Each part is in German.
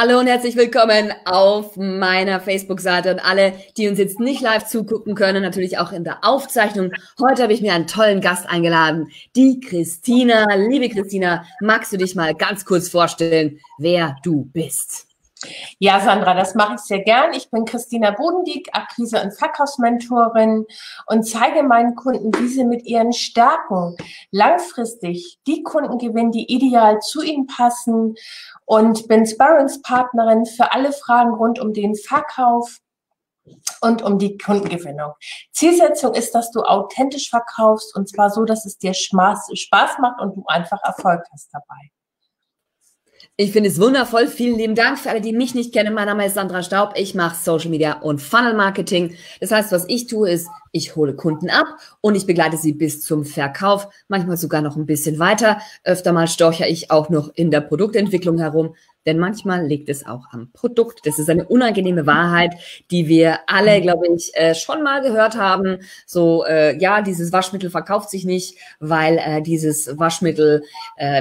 Hallo und herzlich willkommen auf meiner Facebook-Seite und alle, die uns jetzt nicht live zugucken können, natürlich auch in der Aufzeichnung. Heute habe ich mir einen tollen Gast eingeladen, die Christina. Liebe Christina, magst du dich mal ganz kurz vorstellen, wer du bist? Ja, Sandra, das mache ich sehr gern. Ich bin Christina Bodendieck, Akquise- und Verkaufsmentorin und zeige meinen Kunden, wie sie mit ihren Stärken langfristig die Kunden gewinnen, die ideal zu ihnen passen, und bin Sparringspartnerin für alle Fragen rund um den Verkauf und um die Kundengewinnung. Zielsetzung ist, dass du authentisch verkaufst, und zwar so, dass es dir Spaß macht und du einfach Erfolg hast dabei. Ich finde es wundervoll. Vielen lieben Dank. Für alle, die mich nicht kennen, mein Name ist Sandra Staub. Ich mache Social Media und Funnel Marketing. Das heißt, was ich tue, ist, ich hole Kunden ab und ich begleite sie bis zum Verkauf, manchmal sogar noch ein bisschen weiter. Öfter mal storche ich auch noch in der Produktentwicklung herum, denn manchmal liegt es auch am Produkt. Das ist eine unangenehme Wahrheit, die wir alle, glaube ich, schon mal gehört haben. So, ja, dieses Waschmittel verkauft sich nicht, weil dieses Waschmittel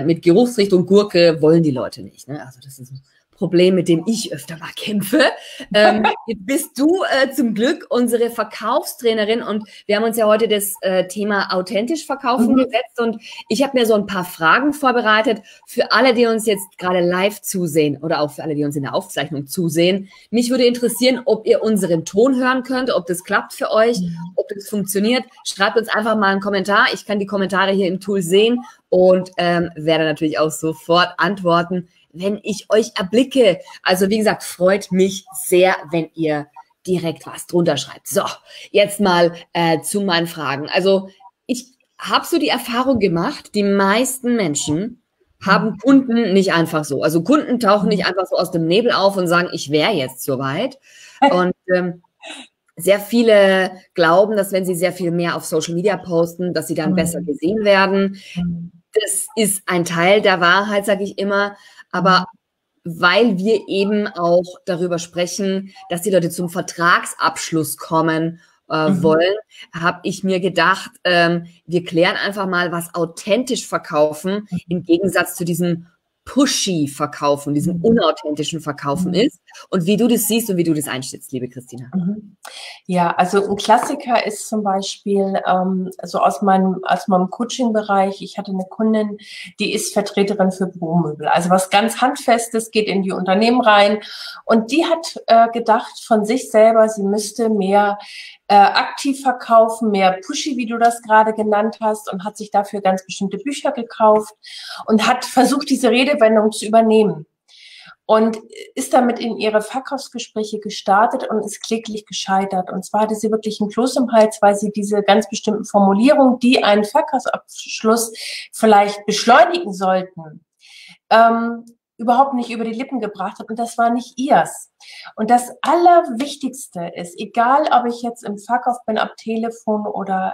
mit Geruchsrichtung Gurke wollen die Leute nicht. Ne? Also das ist ein Problem, mit dem ich öfter mal kämpfe. Jetzt bist du zum Glück unsere Verkaufstrainerin, und wir haben uns ja heute das Thema authentisch verkaufen gesetzt, und ich habe mir so ein paar Fragen vorbereitet für alle, die uns jetzt gerade live zusehen oder auch für alle, die uns in der Aufzeichnung zusehen. Mich würde interessieren, ob ihr unseren Ton hören könnt, ob das klappt für euch, ob das funktioniert. Schreibt uns einfach mal einen Kommentar. Ich kann die Kommentare hier im Tool sehen und werde natürlich auch sofort antworten, wenn ich euch erblicke. Also wie gesagt, freut mich sehr, wenn ihr direkt was drunter schreibt. So, jetzt mal zu meinen Fragen. Also ich habe so die Erfahrung gemacht, die meisten Menschen haben Kunden nicht einfach so. Also Kunden tauchen nicht einfach so aus dem Nebel auf und sagen, ich wäre jetzt soweit. Und sehr viele glauben, dass wenn sie sehr viel mehr auf Social Media posten, dass sie dann besser gesehen werden. Das ist ein Teil der Wahrheit, sage ich immer. Aber weil wir eben auch darüber sprechen, dass die Leute zum Vertragsabschluss kommen wollen, habe ich mir gedacht, wir klären einfach mal, was authentisch verkaufen im Gegensatz zu diesem pushy Verkaufen, diesem unauthentischen Verkaufen ist, und wie du das siehst und wie du das einschätzt, liebe Christina. Ja, also ein Klassiker ist zum Beispiel so aus meinem Coaching-Bereich. Ich hatte eine Kundin, die ist Vertreterin für Büromöbel, also was ganz Handfestes, geht in die Unternehmen rein, und die hat gedacht von sich selber, sie müsste mehr aktiv verkaufen, mehr pushy, wie du das gerade genannt hast, und hat sich dafür ganz bestimmte Bücher gekauft und hat versucht, diese Redewendung zu übernehmen. Und ist damit in ihre Verkaufsgespräche gestartet und ist kläglich gescheitert. Und zwar hatte sie wirklich einen Kloß im Hals, weil sie diese ganz bestimmten Formulierungen, die einen Verkaufsabschluss vielleicht beschleunigen sollten, überhaupt nicht über die Lippen gebracht hat, und das war nicht ihrs. Und das Allerwichtigste ist, egal ob ich jetzt im Verkauf bin, am Telefon oder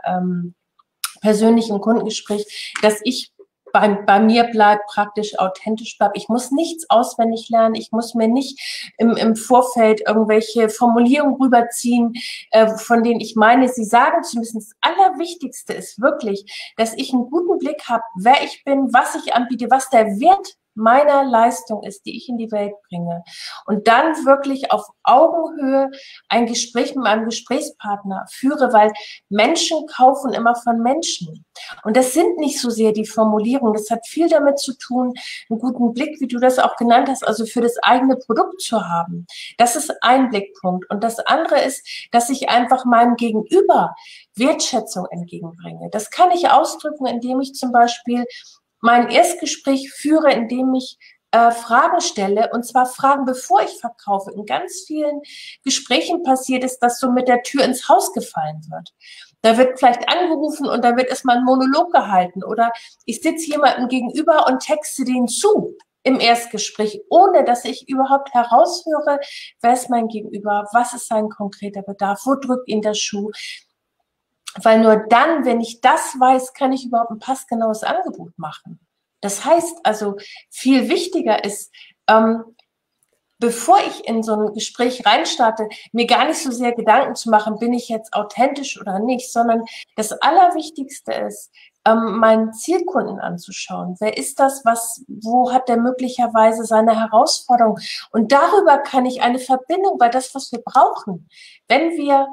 persönlich im Kundengespräch, dass ich bei mir bleibt, praktisch authentisch bleibt. Ich muss nichts auswendig lernen. Ich muss mir nicht im Vorfeld irgendwelche Formulierungen rüberziehen, von denen ich meine, sie sagen zu müssen. Das Allerwichtigste ist wirklich, dass ich einen guten Blick habe, wer ich bin, was ich anbiete, was der Wert meiner Leistung ist, die ich in die Welt bringe. Und dann wirklich auf Augenhöhe ein Gespräch mit meinem Gesprächspartner führe, weil Menschen kaufen immer von Menschen. Und das sind nicht so sehr die Formulierungen. Das hat viel damit zu tun, einen guten Blick, wie du das auch genannt hast, also für das eigene Produkt zu haben. Das ist ein Blickpunkt. Und das andere ist, dass ich einfach meinem Gegenüber Wertschätzung entgegenbringe. Das kann ich ausdrücken, indem ich zum Beispiel mein Erstgespräch führe, indem ich Fragen stelle, und zwar Fragen, bevor ich verkaufe. In ganz vielen Gesprächen passiert ist, dass so mit der Tür ins Haus gefallen wird. Da wird vielleicht angerufen und da wird erstmal ein Monolog gehalten, oder ich sitze jemandem gegenüber und texte den zu im Erstgespräch, ohne dass ich überhaupt heraushöre, wer ist mein Gegenüber, was ist sein konkreter Bedarf, wo drückt ihn der Schuh. Weil nur dann, wenn ich das weiß, kann ich überhaupt ein passgenaues Angebot machen. Das heißt also, viel wichtiger ist, bevor ich in so ein Gespräch reinstarte, mir gar nicht so sehr Gedanken zu machen, bin ich jetzt authentisch oder nicht, sondern das Allerwichtigste ist, meinen Zielkunden anzuschauen. Wer ist das? Wo hat der möglicherweise seine Herausforderung? Und darüber kann ich eine Verbindung, weil das, was wir brauchen, wenn wir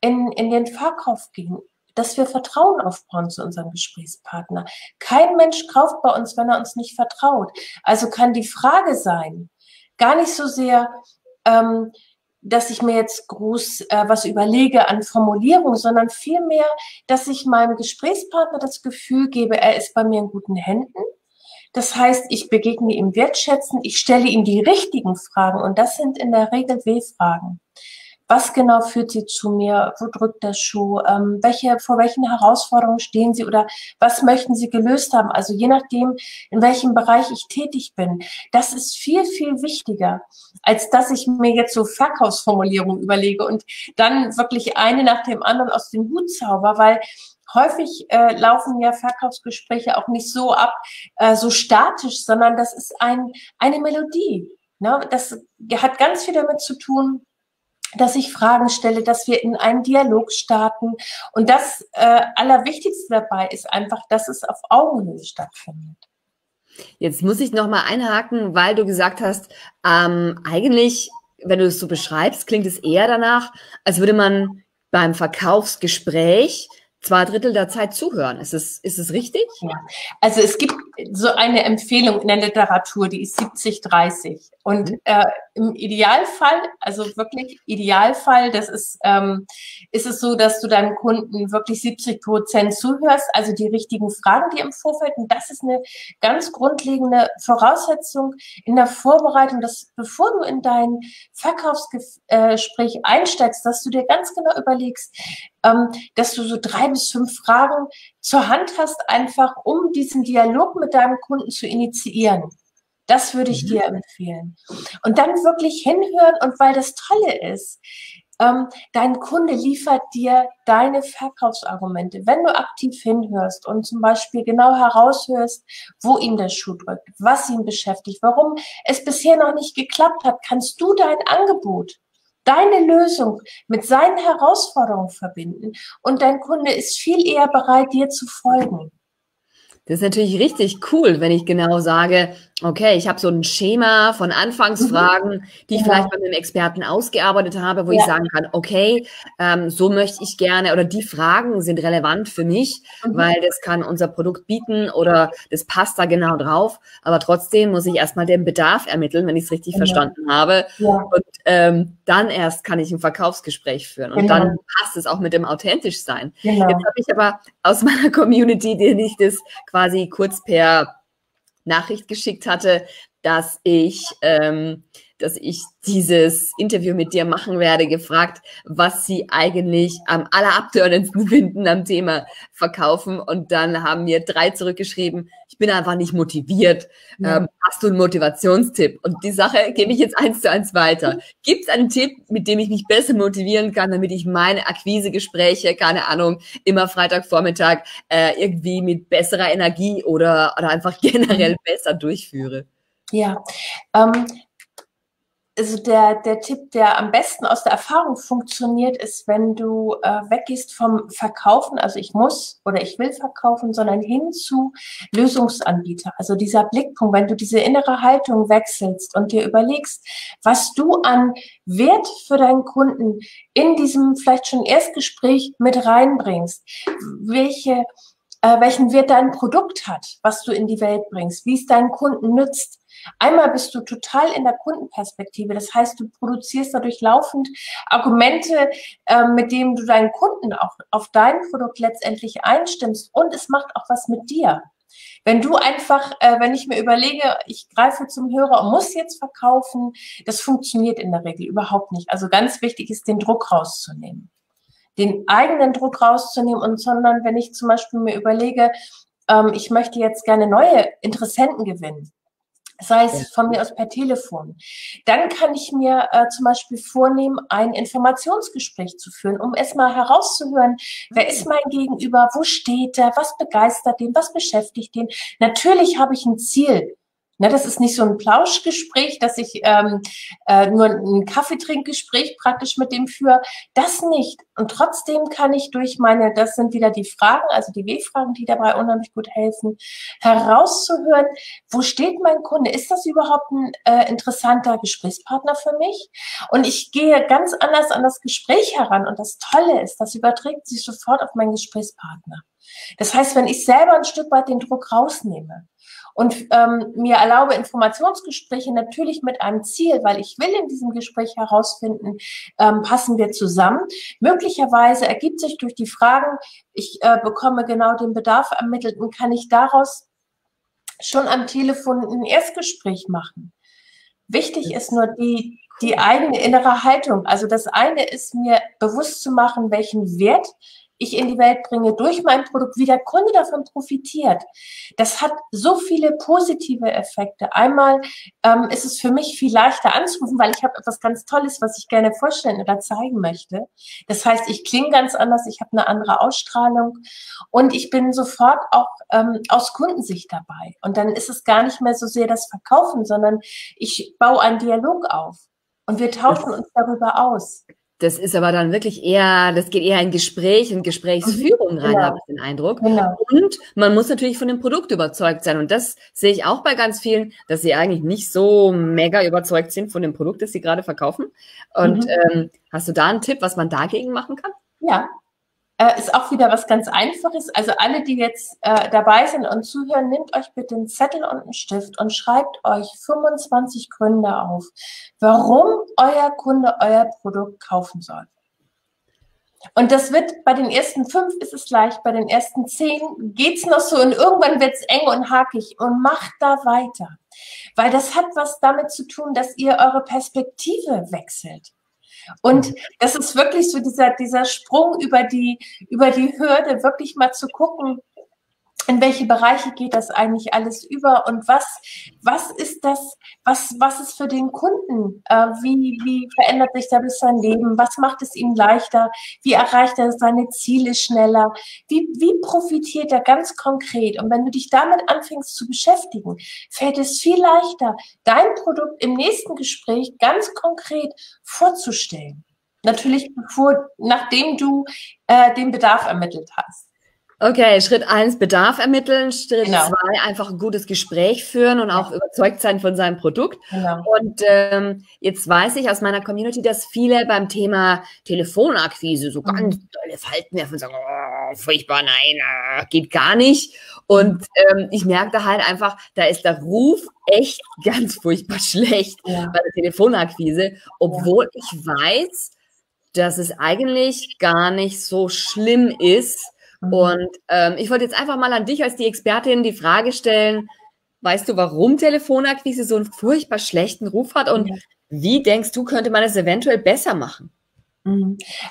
in den Verkauf gehen, dass wir Vertrauen aufbauen zu unserem Gesprächspartner. Kein Mensch kauft bei uns, wenn er uns nicht vertraut. Also kann die Frage sein, gar nicht so sehr, dass ich mir jetzt groß was überlege an Formulierung, sondern vielmehr, dass ich meinem Gesprächspartner das Gefühl gebe, er ist bei mir in guten Händen. Das heißt, ich begegne ihm wertschätzend, ich stelle ihm die richtigen Fragen und das sind in der Regel W-Fragen. Was genau führt Sie zu mir? Wo drückt der Schuh? Vor welchen Herausforderungen stehen Sie oder was möchten Sie gelöst haben? Also je nachdem, in welchem Bereich ich tätig bin. Das ist viel, viel wichtiger, als dass ich mir jetzt so Verkaufsformulierungen überlege und dann wirklich eine nach dem anderen aus dem Hut zauber, weil häufig laufen ja Verkaufsgespräche auch nicht so ab, so statisch, sondern das ist eine Melodie. Ne? Das hat ganz viel damit zu tun, dass ich Fragen stelle, dass wir in einen Dialog starten. Und das Allerwichtigste dabei ist einfach, dass es auf Augenhöhe stattfindet. Jetzt muss ich nochmal einhaken, weil du gesagt hast, eigentlich, wenn du es so beschreibst, klingt es eher danach, als würde man beim Verkaufsgespräch 2 Drittel der Zeit zuhören. Ist es richtig? Ja. Also es gibt so eine Empfehlung in der Literatur, die ist 70-30. Und im Idealfall, also wirklich Idealfall, das ist es so, dass du deinem Kunden wirklich 70% zuhörst, also die richtigen Fragen, die im Vorfeld, und das ist eine ganz grundlegende Voraussetzung in der Vorbereitung, dass bevor du in dein Verkaufsgespräch einsteigst, dass du dir ganz genau überlegst, dass du so 3 bis 5 Fragen zur Hand hast, einfach um diesen Dialog mit deinem Kunden zu initiieren. Das würde ich dir empfehlen. Und dann wirklich hinhören, und weil das Tolle ist, dein Kunde liefert dir deine Verkaufsargumente. Wenn du aktiv hinhörst und zum Beispiel genau heraushörst, wo ihm der Schuh drückt, was ihn beschäftigt, warum es bisher noch nicht geklappt hat, kannst du dein Angebot, deine Lösung mit seinen Herausforderungen verbinden und dein Kunde ist viel eher bereit, dir zu folgen. Das ist natürlich richtig cool, wenn ich genau sage, okay, ich habe so ein Schema von Anfangsfragen, die ich vielleicht bei einem Experten ausgearbeitet habe, wo ich sagen kann, okay, so möchte ich gerne, oder die Fragen sind relevant für mich, weil das kann unser Produkt bieten oder das passt da genau drauf. Aber trotzdem muss ich erstmal den Bedarf ermitteln, wenn ich es richtig verstanden habe. Ja. Und dann erst kann ich ein Verkaufsgespräch führen. Und dann passt es auch mit dem Authentischsein. Genau. Jetzt habe ich aber aus meiner Community, denen ich das quasi kurz per Nachricht geschickt hatte, dass ich dieses Interview mit dir machen werde, gefragt, was sie eigentlich am allerabtörnendsten finden am Thema Verkaufen. Und dann haben mir 3 zurückgeschrieben, ich bin einfach nicht motiviert. Hast du einen Motivationstipp? Und die Sache gebe ich jetzt 1 zu 1 weiter. Gibt es einen Tipp, mit dem ich mich besser motivieren kann, damit ich meine Akquisegespräche, keine Ahnung, immer Freitagvormittag irgendwie mit besserer Energie oder einfach generell besser durchführe? Ja, also der Tipp, der am besten aus der Erfahrung funktioniert, ist, wenn du weggehst vom Verkaufen, also ich muss oder ich will verkaufen, sondern hin zu Lösungsanbieter. Also dieser Blickpunkt, wenn du diese innere Haltung wechselst und dir überlegst, was du an Wert für deinen Kunden in diesem vielleicht schon Erstgespräch mit reinbringst, welchen Wert dein Produkt hat, was du in die Welt bringst, wie es deinen Kunden nützt. Einmal bist du total in der Kundenperspektive, das heißt, du produzierst dadurch laufend Argumente, mit denen du deinen Kunden auch auf dein Produkt letztendlich einstimmst, und es macht auch was mit dir. Wenn du einfach, wenn ich mir überlege, ich greife zum Hörer und muss jetzt verkaufen, das funktioniert in der Regel überhaupt nicht. Also ganz wichtig ist, den Druck rauszunehmen. Den eigenen Druck rauszunehmen, und sondern wenn ich zum Beispiel mir überlege, ich möchte jetzt gerne neue Interessenten gewinnen, sei es von mir aus per Telefon, dann kann ich mir zum Beispiel vornehmen, ein Informationsgespräch zu führen, um erstmal herauszuhören, wer ist mein Gegenüber, wo steht er, was begeistert den, was beschäftigt den. Natürlich habe ich ein Ziel, Ne, das ist nicht so ein Plauschgespräch, dass ich nur ein Kaffeetrinkgespräch praktisch mit dem führe. Das nicht. Und trotzdem kann ich durch meine, das sind wieder die Fragen, also die W-Fragen, die dabei unheimlich gut helfen, herauszuhören, wo steht mein Kunde? Ist das überhaupt ein interessanter Gesprächspartner für mich? Und ich gehe ganz anders an das Gespräch heran. Und das Tolle ist, das überträgt sich sofort auf meinen Gesprächspartner. Das heißt, wenn ich selber ein Stück weit den Druck rausnehme und mir erlaube, Informationsgespräche natürlich mit einem Ziel, weil ich will in diesem Gespräch herausfinden, passen wir zusammen. Möglicherweise ergibt sich durch die Fragen, ich bekomme genau den Bedarf ermittelt und kann ich daraus schon am Telefon ein Erstgespräch machen. Wichtig ist nur die eigene innere Haltung. Also das eine ist, mir bewusst zu machen, welchen Wert ich in die Welt bringe durch mein Produkt, wie der Kunde davon profitiert. Das hat so viele positive Effekte. Einmal ist es für mich viel leichter anzurufen, weil ich habe etwas ganz Tolles, was ich gerne vorstellen oder zeigen möchte. Das heißt, ich klinge ganz anders, ich habe eine andere Ausstrahlung und ich bin sofort auch aus Kundensicht dabei. Und dann ist es gar nicht mehr so sehr das Verkaufen, sondern ich baue einen Dialog auf und wir tauschen uns darüber aus. Das ist aber dann wirklich eher, das geht eher in Gespräch und Gesprächsführung rein, habe ich den Eindruck. Genau. Und man muss natürlich von dem Produkt überzeugt sein. Und das sehe ich auch bei ganz vielen, dass sie eigentlich nicht so mega überzeugt sind von dem Produkt, das sie gerade verkaufen. Und hast du da einen Tipp, was man dagegen machen kann? Ja, ist auch wieder was ganz Einfaches. Also alle, die jetzt dabei sind und zuhören, nehmt euch bitte einen Zettel und einen Stift und schreibt euch 25 Gründe auf, warum euer Kunde euer Produkt kaufen soll. Und das wird bei den ersten 5 ist es leicht, bei den ersten 10 geht's noch so und irgendwann wird's eng und hakig und macht da weiter. Weil das hat was damit zu tun, dass ihr eure Perspektive wechselt. Und das ist wirklich so dieser Sprung über die Hürde, wirklich mal zu gucken, in welche Bereiche geht das eigentlich alles über und was ist das, was ist für den Kunden, wie verändert sich dadurch sein Leben, was macht es ihm leichter, wie erreicht er seine Ziele schneller, wie profitiert er ganz konkret? Und wenn du dich damit anfängst zu beschäftigen, fällt es viel leichter, dein Produkt im nächsten Gespräch ganz konkret vorzustellen. Natürlich, nachdem du den Bedarf ermittelt hast. Okay, Schritt 1, Bedarf ermitteln. Schritt 2, einfach ein gutes Gespräch führen und auch überzeugt sein von seinem Produkt. Genau. Und jetzt weiß ich aus meiner Community, dass viele beim Thema Telefonakquise so ganz dolle Falten werfen und sagen, oh, furchtbar, nein, geht gar nicht. Und ich merke da halt einfach, da ist der Ruf echt ganz furchtbar schlecht bei der Telefonakquise, obwohl ich weiß, dass es eigentlich gar nicht so schlimm ist. Und ich wollte jetzt einfach mal an dich als die Expertin die Frage stellen, weißt du, warum Telefonakquise so einen furchtbar schlechten Ruf hat und wie denkst du, könnte man es eventuell besser machen?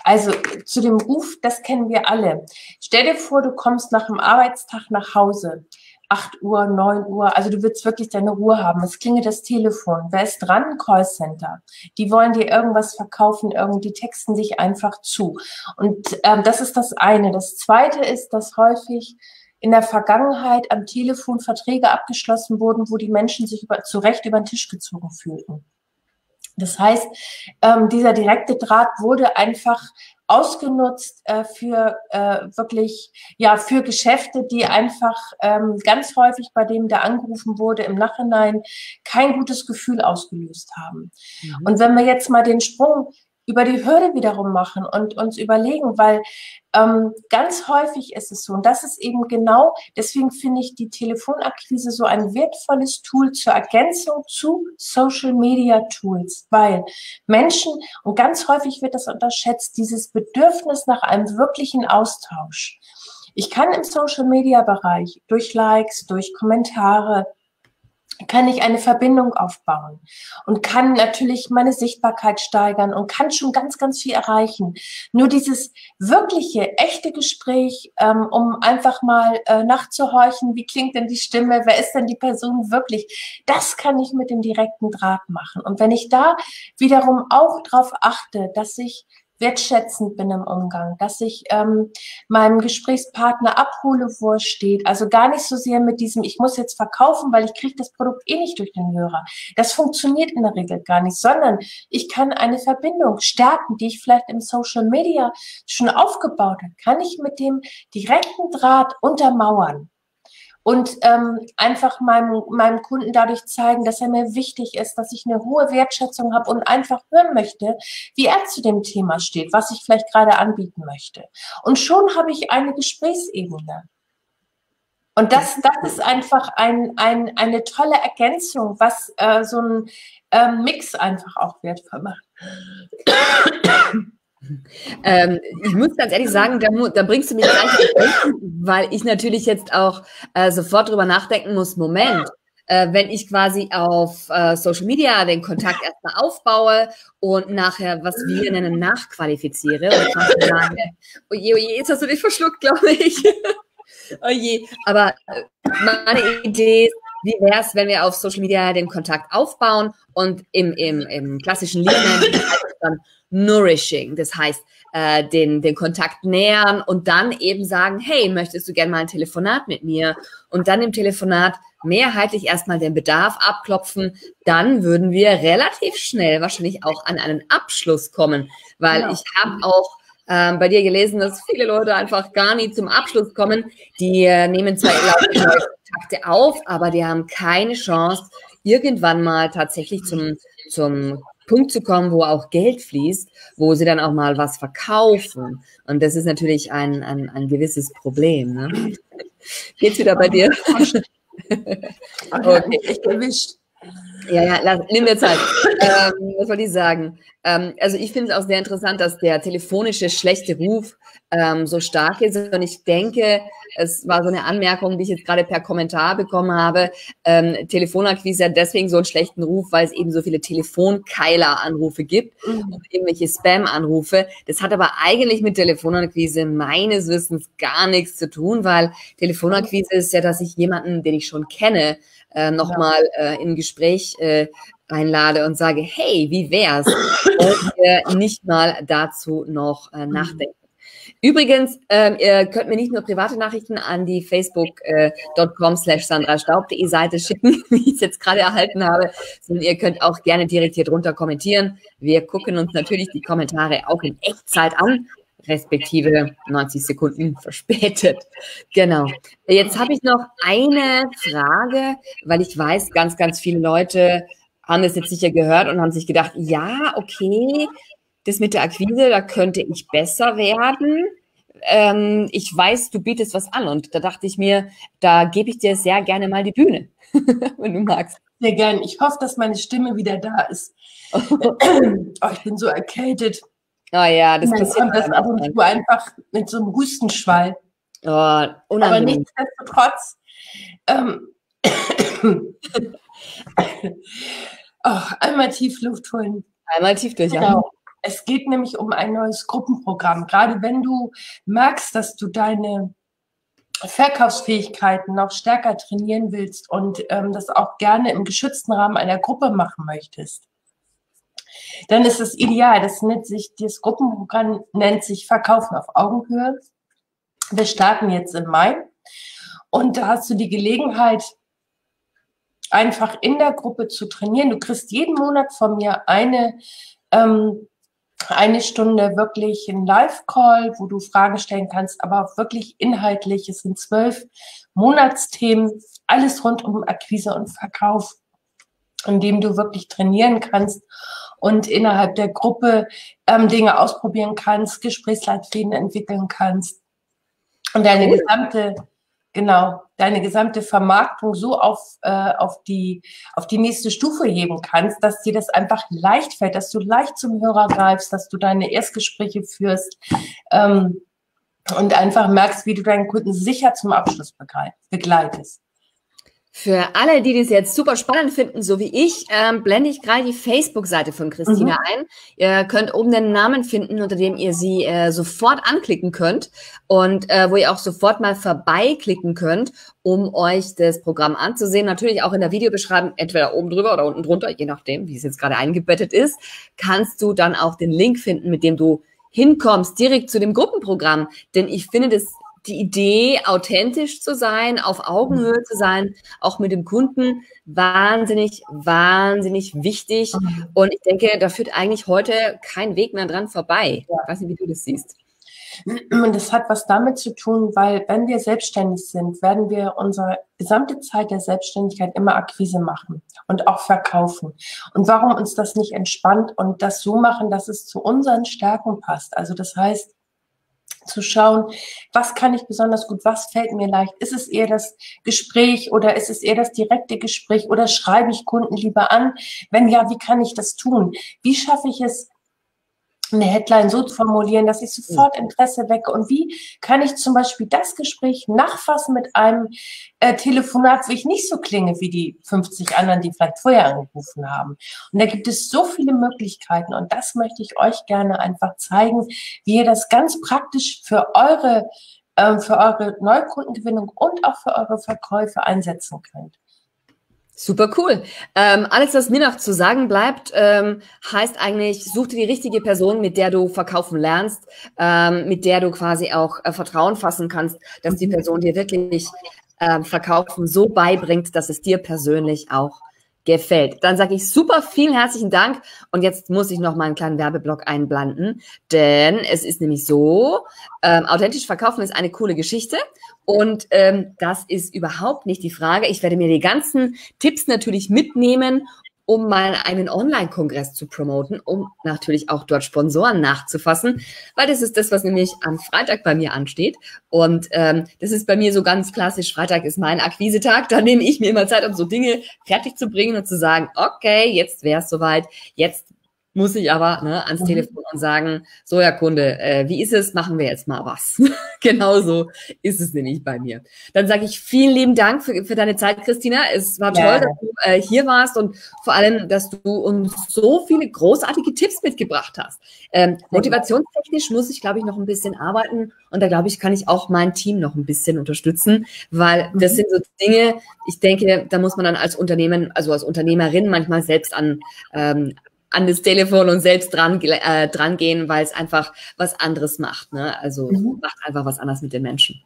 Also zu dem Ruf, das kennen wir alle. Stell dir vor, du kommst nach dem Arbeitstag nach Hause, 8 Uhr, 9 Uhr, also du willst wirklich deine Ruhe haben. Es klingelt das Telefon. Wer ist dran? Callcenter. Die wollen dir irgendwas verkaufen, die texten dich einfach zu. Und das ist das eine. Das zweite ist, dass häufig in der Vergangenheit am Telefon Verträge abgeschlossen wurden, wo die Menschen sich zu Recht über den Tisch gezogen fühlten. Das heißt, dieser direkte Draht wurde einfach ausgenutzt für wirklich, ja, für Geschäfte, die einfach ganz häufig bei dem, der angerufen wurde, im Nachhinein kein gutes Gefühl ausgelöst haben. Und wenn wir jetzt mal den Sprung über die Hürde wiederum machen und uns überlegen, weil ganz häufig ist es so, und das ist eben genau, deswegen finde ich die Telefonakquise so ein wertvolles Tool zur Ergänzung zu Social-Media-Tools, weil Menschen, und ganz häufig wird das unterschätzt, dieses Bedürfnis nach einem wirklichen Austausch. Ich kann im Social-Media-Bereich durch Likes, durch Kommentare, kann ich eine Verbindung aufbauen und kann natürlich meine Sichtbarkeit steigern und kann schon ganz, ganz viel erreichen. Nur dieses wirkliche, echte Gespräch, um einfach mal nachzuhorchen, wie klingt denn die Stimme, wer ist denn die Person wirklich, das kann ich mit dem direkten Draht machen. Und wenn ich da wiederum auch darauf achte, dass ich wertschätzend bin im Umgang, dass ich meinem Gesprächspartner abhole, wo er steht. Also gar nicht so sehr mit diesem, ich muss jetzt verkaufen, weil ich kriege das Produkt eh nicht durch den Hörer. Das funktioniert in der Regel gar nicht, sondern ich kann eine Verbindung stärken, die ich vielleicht im Social Media schon aufgebaut habe, kann ich mit dem direkten Draht untermauern. Und einfach meinem Kunden dadurch zeigen, dass er mir wichtig ist, dass ich eine hohe Wertschätzung habe und einfach hören möchte, wie er zu dem Thema steht, was ich vielleicht gerade anbieten möchte. Und schon habe ich eine Gesprächsebene. Und das ist einfach eine tolle Ergänzung, was so ein Mix einfach auch wertvoll macht. Ich muss ganz ehrlich sagen, da bringst du mich gleich auf, weil ich natürlich jetzt auch sofort drüber nachdenken muss, Moment, wenn ich quasi auf Social Media den Kontakt erstmal aufbaue und nachher, was wir hier nennen, nachqualifiziere und fast sage, oje, jetzt hast du dich verschluckt, glaube ich. Oje, aber meine Idee ist, wie wäre es, wenn wir auf Social Media den Kontakt aufbauen und im klassischen Lead-Management dann Nourishing, das heißt den Kontakt nähern und dann eben sagen, hey, möchtest du gerne mal ein Telefonat mit mir? Und dann im Telefonat mehrheitlich erstmal den Bedarf abklopfen, dann würden wir relativ schnell wahrscheinlich auch an einen Abschluss kommen, weil ich habe auch bei dir gelesen, dass viele Leute einfach gar nie zum Abschluss kommen. Die nehmen zwar Kontakte auf, aber die haben keine Chance, irgendwann mal tatsächlich zum Punkt zu kommen, wo auch Geld fließt, wo sie dann auch mal was verkaufen. Und das ist natürlich ein gewisses Problem. Ne? Geht's wieder bei dir? Okay. Ich gewischt. Ja, nimm dir Zeit. Was soll ich sagen? Also ich finde es auch sehr interessant, dass der telefonische schlechte Ruf so stark ist. Und ich denke, es war so eine Anmerkung, die ich jetzt gerade per Kommentar bekommen habe, Telefonakquise hat deswegen so einen schlechten Ruf, weil es eben so viele Telefonkeiler-Anrufe gibt und irgendwelche Spam-Anrufe. Das hat aber eigentlich mit Telefonakquise meines Wissens gar nichts zu tun, weil Telefonakquise ist ja, dass ich jemanden, den ich schon kenne, nochmal in ein Gespräch einlade und sage, hey, wie wär's, und nicht mal dazu noch nachdenken. Übrigens, ihr könnt mir nicht nur private Nachrichten an die facebook.com/sandrastaub.de Seite schicken, wie ich es jetzt gerade erhalten habe, sondern ihr könnt auch gerne direkt hier drunter kommentieren. Wir gucken uns natürlich die Kommentare auch in Echtzeit an, respektive 90 Sekunden verspätet. Genau. Jetzt habe ich noch eine Frage, weil ich weiß, ganz, ganz viele Leute haben das jetzt sicher gehört und haben sich gedacht, ja, okay, das mit der Akquise, da könnte ich besser werden. Ich weiß, du bietest was an. Und da dachte ich mir, da gebe ich dir sehr gerne mal die Bühne, wenn du magst. Sehr gerne. Ich hoffe, dass meine Stimme wieder da ist. Oh, ich bin so erkältet. Oh ja, das passiert ab und zu einfach mit so einem Hustenschwall. Oh, aber nichtsdestotrotz, einmal tief Luft holen. Einmal tief durchatmen. Genau. Es geht nämlich um ein neues Gruppenprogramm. Gerade wenn du merkst, dass du deine Verkaufsfähigkeiten noch stärker trainieren willst und das auch gerne im geschützten Rahmen einer Gruppe machen möchtest, dann ist es ideal. Das Gruppenprogramm nennt sich Verkaufen auf Augenhöhe. Wir starten jetzt im Mai und da hast du die Gelegenheit, einfach in der Gruppe zu trainieren. Du kriegst jeden Monat von mir eine Stunde wirklich einen Live-Call, wo du Fragen stellen kannst, aber auch wirklich inhaltlich. Es sind 12 Monatsthemen, alles rund um Akquise und Verkauf, in dem du wirklich trainieren kannst und innerhalb der Gruppe Dinge ausprobieren kannst, Gesprächsleitfäden entwickeln kannst und deine gesamte Vermarktung so auf die nächste Stufe heben kannst, dass dir das einfach leicht fällt, dass du leicht zum Hörer greifst, dass du deine Erstgespräche führst und einfach merkst, wie du deinen Kunden sicher zum Abschluss begleitest. Für alle, die das jetzt super spannend finden, so wie ich, blende ich gerade die Facebook-Seite von Christina ein. Ihr könnt oben den Namen finden, unter dem ihr sie sofort anklicken könnt und wo ihr auch sofort mal vorbeiklicken könnt, um euch das Programm anzusehen. Natürlich auch in der Videobeschreibung, entweder oben drüber oder unten drunter, je nachdem, wie es jetzt gerade eingebettet ist, kannst du dann auch den Link finden, mit dem du hinkommst, direkt zu dem Gruppenprogramm. Denn ich finde, die Idee, authentisch zu sein, auf Augenhöhe zu sein, auch mit dem Kunden, wahnsinnig, wahnsinnig wichtig. Und ich denke, da führt eigentlich heute kein Weg mehr dran vorbei. Ich weiß nicht, wie du das siehst. Und das hat was damit zu tun, weil wenn wir selbstständig sind, werden wir unsere gesamte Zeit der Selbstständigkeit immer Akquise machen und auch verkaufen. Und warum uns das nicht entspannt und das so machen, dass es zu unseren Stärken passt. Also das heißt, zu schauen, was kann ich besonders gut, was fällt mir leicht, ist es eher das Gespräch oder ist es eher das direkte Gespräch oder schreibe ich Kunden lieber an? Wenn ja, wie kann ich das tun? Wie schaffe ich es, eine Headline so zu formulieren, dass ich sofort Interesse wecke und wie kann ich zum Beispiel das Gespräch nachfassen mit einem Telefonat, wo ich nicht so klinge wie die 50 anderen, die vielleicht vorher angerufen haben. Und da gibt es so viele Möglichkeiten und das möchte ich euch gerne einfach zeigen, wie ihr das ganz praktisch für eure Neukundengewinnung und auch für eure Verkäufe einsetzen könnt. Super cool. Alles, was mir noch zu sagen bleibt, heißt eigentlich, such dir die richtige Person, mit der du verkaufen lernst, mit der du quasi auch Vertrauen fassen kannst, dass die Person dir wirklich verkaufen so beibringt, dass es dir persönlich auch gefällt. Dann sage ich super vielen herzlichen Dank und jetzt muss ich noch mal einen kleinen Werbeblock einblenden, denn es ist nämlich so, authentisch verkaufen ist eine coole Geschichte und das ist überhaupt nicht die Frage. Ich werde mir die ganzen Tipps natürlich mitnehmen, um mal einen Online-Kongress zu promoten, um natürlich auch dort Sponsoren nachzufassen, weil das ist das, was nämlich am Freitag bei mir ansteht. Und das ist bei mir so ganz klassisch, Freitag ist mein Akquisetag, da nehme ich mir immer Zeit, um so Dinge fertig zu bringen und zu sagen, okay, jetzt wäre es soweit, jetzt muss ich aber ans Telefon und sagen, so Herr Kunde, wie ist es, machen wir jetzt mal was. Genauso ist es nämlich bei mir. Dann sage ich vielen lieben Dank für deine Zeit, Christina. Es war toll, dass du hier warst und vor allem, dass du uns so viele großartige Tipps mitgebracht hast. Motivationstechnisch muss ich, glaube ich, noch ein bisschen arbeiten und da, glaube ich, kann ich auch mein Team noch ein bisschen unterstützen, weil das sind so Dinge, ich denke, da muss man dann als Unternehmen, also als Unternehmerin manchmal selbst an das Telefon und selbst dran gehen, weil es einfach was anderes macht. Ne? Also macht einfach was anderes mit den Menschen.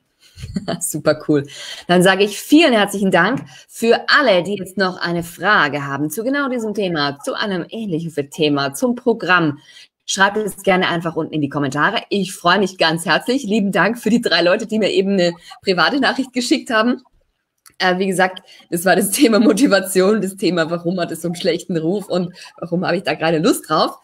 Super cool. Dann sage ich vielen herzlichen Dank für alle, die jetzt noch eine Frage haben zu genau diesem Thema, zu einem ähnlichen Thema, zum Programm. Schreibt es gerne einfach unten in die Kommentare. Ich freue mich ganz herzlich. Lieben Dank für die 3 Leute, die mir eben eine private Nachricht geschickt haben. Wie gesagt, das war das Thema Motivation, das Thema, warum hat es so einen schlechten Ruf und warum habe ich da gerade Lust drauf.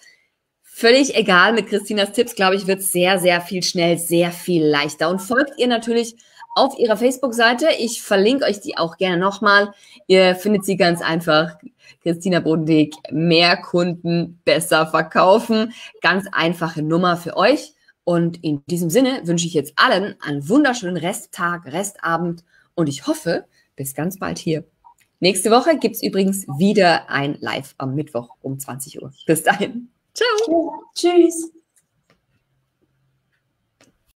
Völlig egal, mit Christinas Tipps, glaube ich, wird es sehr, sehr viel schnell, sehr viel leichter. Und folgt ihr natürlich auf ihrer Facebook-Seite. Ich verlinke euch die auch gerne nochmal. Ihr findet sie ganz einfach. Christina Bodendieck, mehr Kunden, besser verkaufen. Ganz einfache Nummer für euch. Und in diesem Sinne wünsche ich jetzt allen einen wunderschönen Resttag, Restabend und ich hoffe, bis ganz bald hier. Nächste Woche gibt es übrigens wieder ein Live am Mittwoch um 20 Uhr. Bis dahin. Ciao. Tschüss.